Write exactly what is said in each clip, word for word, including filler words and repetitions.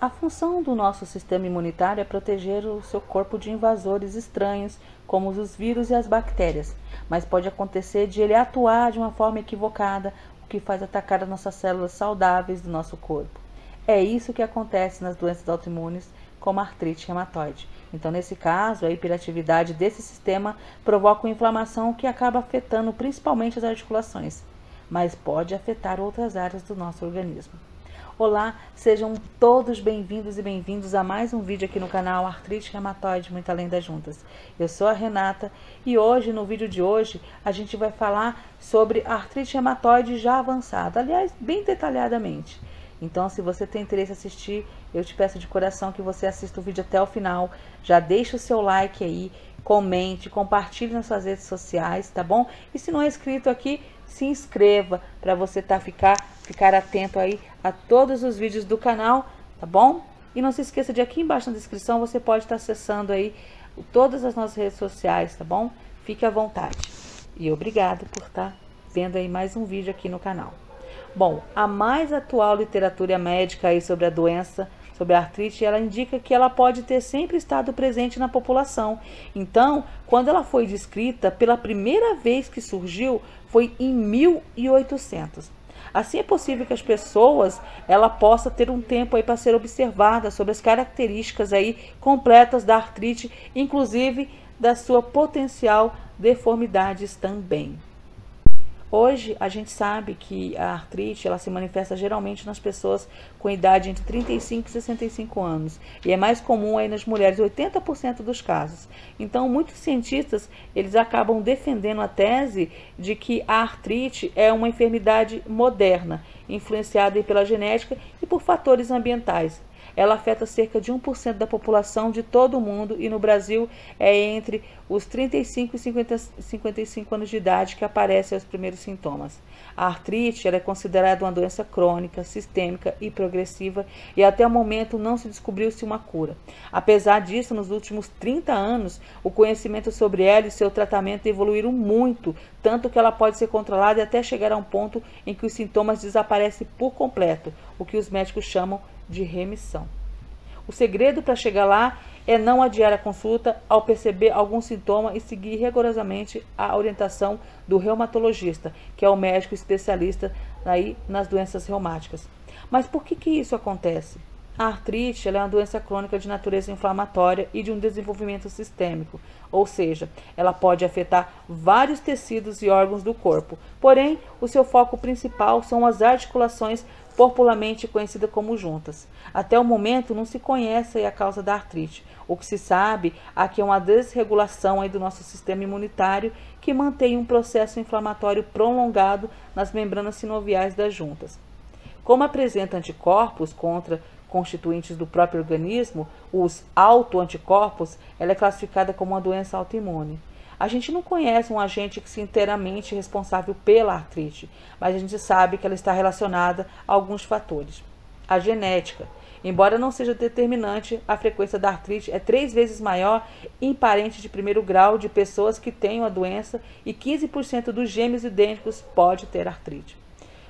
A função do nosso sistema imunitário é proteger o seu corpo de invasores estranhos, como os vírus e as bactérias, mas pode acontecer de ele atuar de uma forma equivocada, o que faz atacar as nossas células saudáveis do nosso corpo. É isso que acontece nas doenças autoimunes, como a artrite reumatoide. Então, nesse caso, a hiperatividade desse sistema provoca uma inflamação que acaba afetando principalmente as articulações, mas pode afetar outras áreas do nosso organismo. Olá, sejam todos bem-vindos e bem-vindos a mais um vídeo aqui no canal Artrite Reumatoide, muito além das juntas. Eu sou a Renata e hoje, no vídeo de hoje, a gente vai falar sobre artrite reumatoide já avançada, aliás, bem detalhadamente. Então, se você tem interesse em assistir, eu te peço de coração que você assista o vídeo até o final, já deixa o seu like aí, comente, compartilhe nas suas redes sociais, tá bom? E se não é inscrito aqui, se inscreva para você tá ficar ficar atento aí a todos os vídeos do canal, tá bom? E não se esqueça de aqui embaixo na descrição você pode estar acessando aí todas as nossas redes sociais, tá bom? Fique à vontade. E obrigado por estar vendo aí mais um vídeo aqui no canal. Bom, a mais atual literatura médica aí sobre a doença, sobre a artrite, ela indica que ela pode ter sempre estado presente na população. Então, quando ela foi descrita, pela primeira vez que surgiu, foi em mil e oitocentos. Assim é possível que as pessoas, ela possa ter um tempo aí para ser observada sobre as características aí completas da artrite, inclusive da sua potencial deformidades também. Hoje, a gente sabe que a artrite, ela se manifesta geralmente nas pessoas com idade entre trinta e cinco e sessenta e cinco anos. E é mais comum aí nas mulheres, oitenta por cento dos casos. Então, muitos cientistas, eles acabam defendendo a tese de que a artrite é uma enfermidade moderna, influenciada aí pela genética e por fatores ambientais. Ela afeta cerca de um por cento da população de todo o mundo e no Brasil é entre os trinta e cinco e cinquenta, cinquenta e cinco anos de idade que aparecem os primeiros sintomas. A artrite ela é considerada uma doença crônica, sistêmica e progressiva e até o momento não se descobriu-se uma cura. Apesar disso, nos últimos trinta anos, o conhecimento sobre ela e seu tratamento evoluíram muito, tanto que ela pode ser controlada até chegar a um ponto em que os sintomas desaparecem por completo, o que os médicos chamam de remissão. O segredo para chegar lá é não adiar a consulta ao perceber algum sintoma e seguir rigorosamente a orientação do reumatologista, que é o médico especialista aí nas doenças reumáticas. Mas por que que isso acontece? A artrite ela é uma doença crônica de natureza inflamatória e de um desenvolvimento sistêmico, ou seja, ela pode afetar vários tecidos e órgãos do corpo. Porém, o seu foco principal são as articulações popularmente conhecida como juntas. Até o momento não se conhece a causa da artrite. O que se sabe é que é uma desregulação aí do nosso sistema imunitário que mantém um processo inflamatório prolongado nas membranas sinoviais das juntas. Como apresenta anticorpos contra constituintes do próprio organismo, os autoanticorpos, ela é classificada como uma doença autoimune. A gente não conhece um agente que se inteiramente responsável pela artrite, mas a gente sabe que ela está relacionada a alguns fatores. A genética. Embora não seja determinante, a frequência da artrite é três vezes maior em parentes de primeiro grau de pessoas que tenham a doença e quinze por cento dos gêmeos idênticos pode ter artrite.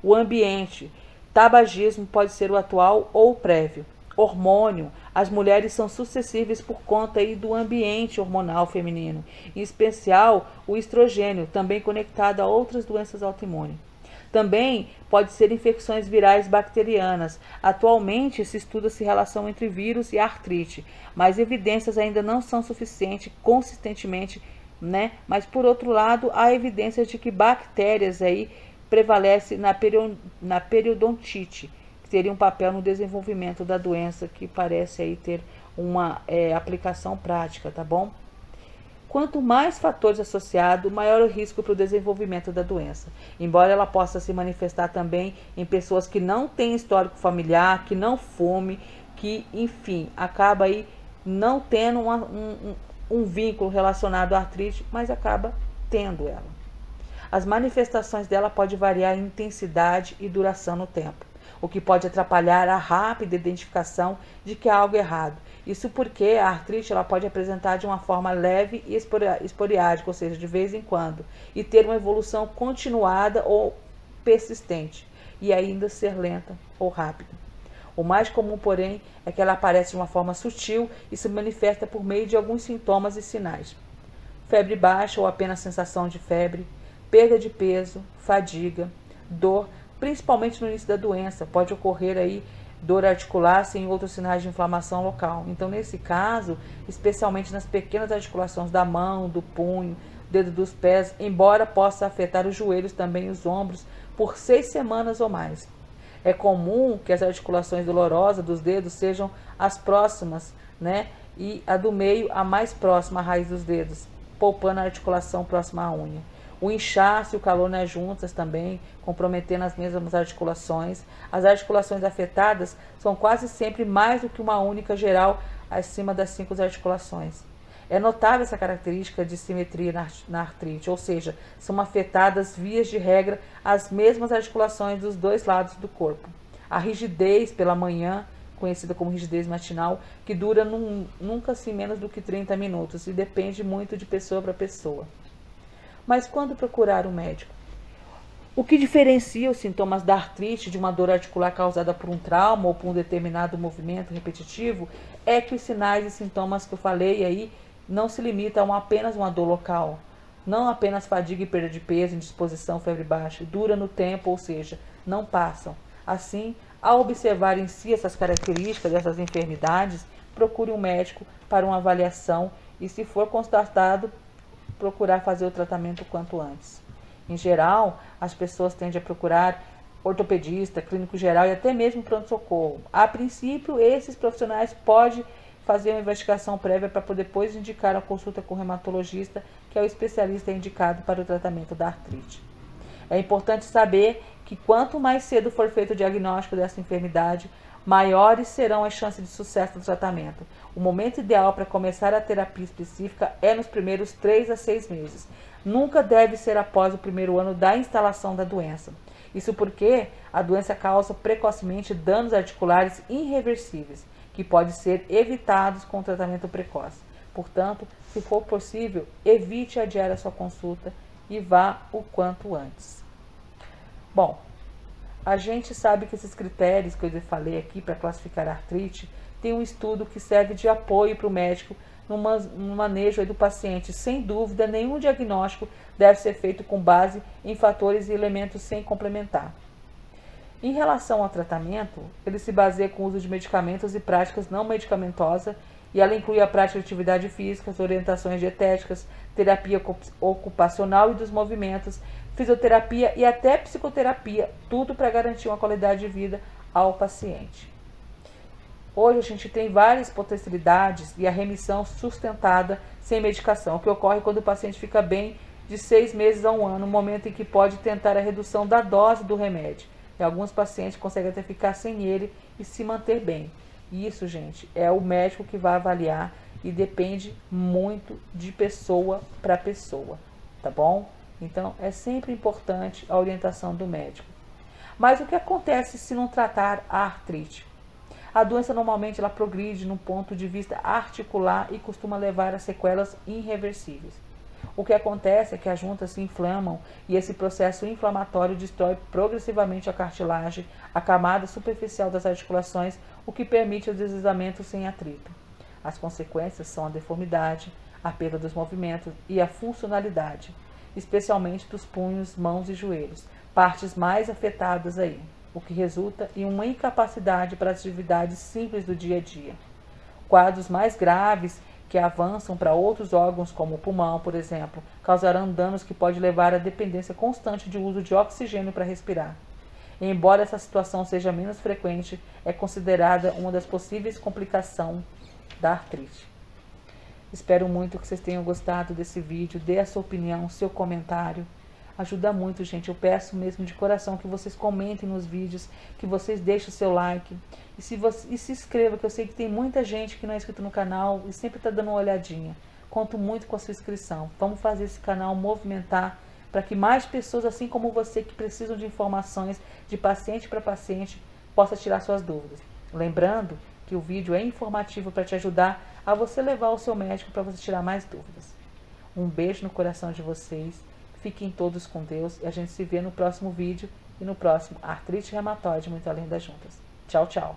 O ambiente. Tabagismo pode ser o atual ou o prévio. Hormônio. As mulheres são suscetíveis por conta aí do ambiente hormonal feminino, em especial o estrogênio, também conectado a outras doenças autoimunes. Também pode ser infecções virais bacterianas. Atualmente se estuda-se relação entre vírus e artrite, mas evidências ainda não são suficientes consistentemente, né? Mas por outro lado, há evidências de que bactérias aí prevalecem na, perio... na periodontite, teria um papel no desenvolvimento da doença, que parece aí ter uma é, aplicação prática, tá bom? Quanto mais fatores associados, maior o risco para o desenvolvimento da doença. Embora ela possa se manifestar também em pessoas que não têm histórico familiar, que não fume, que, enfim, acaba aí não tendo uma, um, um vínculo relacionado à artrite, mas acaba tendo ela. As manifestações dela podem variar em intensidade e duração no tempo, o que pode atrapalhar a rápida identificação de que há algo errado. Isso porque a artrite ela pode apresentar de uma forma leve e esporádica, ou seja, de vez em quando, e ter uma evolução continuada ou persistente, e ainda ser lenta ou rápida. O mais comum, porém, é que ela aparece de uma forma sutil e se manifesta por meio de alguns sintomas e sinais. Febre baixa ou apenas sensação de febre, perda de peso, fadiga, dor, principalmente no início da doença. Pode ocorrer aí dor articular sem outros sinais de inflamação local. Então, nesse caso, especialmente nas pequenas articulações da mão, do punho, dedo dos pés, embora possa afetar os joelhos também e os ombros por seis semanas ou mais. É comum que as articulações dolorosas dos dedos sejam as próximas, né? E a do meio, a mais próxima à raiz dos dedos, poupando a articulação próxima à unha. O inchaço e o calor nas juntas também, comprometendo as mesmas articulações. As articulações afetadas são quase sempre mais do que uma única geral acima das cinco articulações. É notável essa característica de simetria na artrite, ou seja, são afetadas, vias de regra, as mesmas articulações dos dois lados do corpo. A rigidez pela manhã, conhecida como rigidez matinal, que dura num, nunca assim menos do que trinta minutos e depende muito de pessoa para pessoa. Mas quando procurar um médico? O que diferencia os sintomas da artrite de uma dor articular causada por um trauma ou por um determinado movimento repetitivo é que os sinais e sintomas que eu falei aí não se limitam a apenas uma dor local, não apenas fadiga e perda de peso, indisposição, febre baixa, dura no tempo, ou seja, não passam. Assim, ao observar em si essas características dessas enfermidades, procure um médico para uma avaliação e, se for constatado, procurar fazer o tratamento o quanto antes. Em geral, as pessoas tendem a procurar ortopedista, clínico geral e até mesmo pronto-socorro. A princípio, esses profissionais podem fazer uma investigação prévia para depois indicar a consulta com o reumatologista, que é o especialista indicado para o tratamento da artrite. É importante saber que quanto mais cedo for feito o diagnóstico dessa enfermidade, maiores serão as chances de sucesso do tratamento. O momento ideal para começar a terapia específica é nos primeiros três a seis meses. Nunca deve ser após o primeiro ano da instalação da doença. Isso porque a doença causa precocemente danos articulares irreversíveis, que podem ser evitados com tratamento precoce. Portanto, se for possível, evite adiar a sua consulta e vá o quanto antes. Bom, a gente sabe que esses critérios que eu falei aqui para classificar a artrite tem um estudo que serve de apoio para o médico no manejo aí do paciente. Sem dúvida, nenhum diagnóstico deve ser feito com base em fatores e elementos sem complementar. Em relação ao tratamento, ele se baseia com o uso de medicamentos e práticas não medicamentosas, e ela inclui a prática de atividade física, orientações dietéticas, terapia ocupacional e dos movimentos, fisioterapia e até psicoterapia, tudo para garantir uma qualidade de vida ao paciente. Hoje a gente tem várias potencialidades e a remissão sustentada sem medicação, o que ocorre quando o paciente fica bem de seis meses a um ano, momento em que pode tentar a redução da dose do remédio. E alguns pacientes conseguem até ficar sem ele e se manter bem. Isso, gente, é o médico que vai avaliar e depende muito de pessoa para pessoa, tá bom? Então, é sempre importante a orientação do médico. Mas o que acontece se não tratar a artrite? A doença normalmente ela progride num ponto de vista articular e costuma levar a sequelas irreversíveis. O que acontece é que as juntas se inflamam e esse processo inflamatório destrói progressivamente a cartilagem, a camada superficial das articulações, o que permite o deslizamento sem atrito. As consequências são a deformidade, a perda dos movimentos e a funcionalidade, especialmente dos punhos, mãos e joelhos, partes mais afetadas aí, o que resulta em uma incapacidade para atividades simples do dia a dia. Quadros mais graves que avançam para outros órgãos, como o pulmão, por exemplo, causarão danos que podem levar à dependência constante de uso de oxigênio para respirar. E, embora essa situação seja menos frequente, é considerada uma das possíveis complicações da artrite. Espero muito que vocês tenham gostado desse vídeo, dê a sua opinião, seu comentário. Ajuda muito, gente. Eu peço mesmo de coração que vocês comentem nos vídeos, que vocês deixem o seu like. E se, você, e se inscreva, que eu sei que tem muita gente que não é inscrito no canal e sempre está dando uma olhadinha. Conto muito com a sua inscrição. Vamos fazer esse canal movimentar para que mais pessoas, assim como você, que precisam de informações de paciente para paciente, possa tirar suas dúvidas. Lembrando que o vídeo é informativo para te ajudar a você levar ao seu médico para você tirar mais dúvidas. Um beijo no coração de vocês. Fiquem todos com Deus e a gente se vê no próximo vídeo e no próximo Artrite Reumatoide Muito Além das Juntas. Tchau, tchau!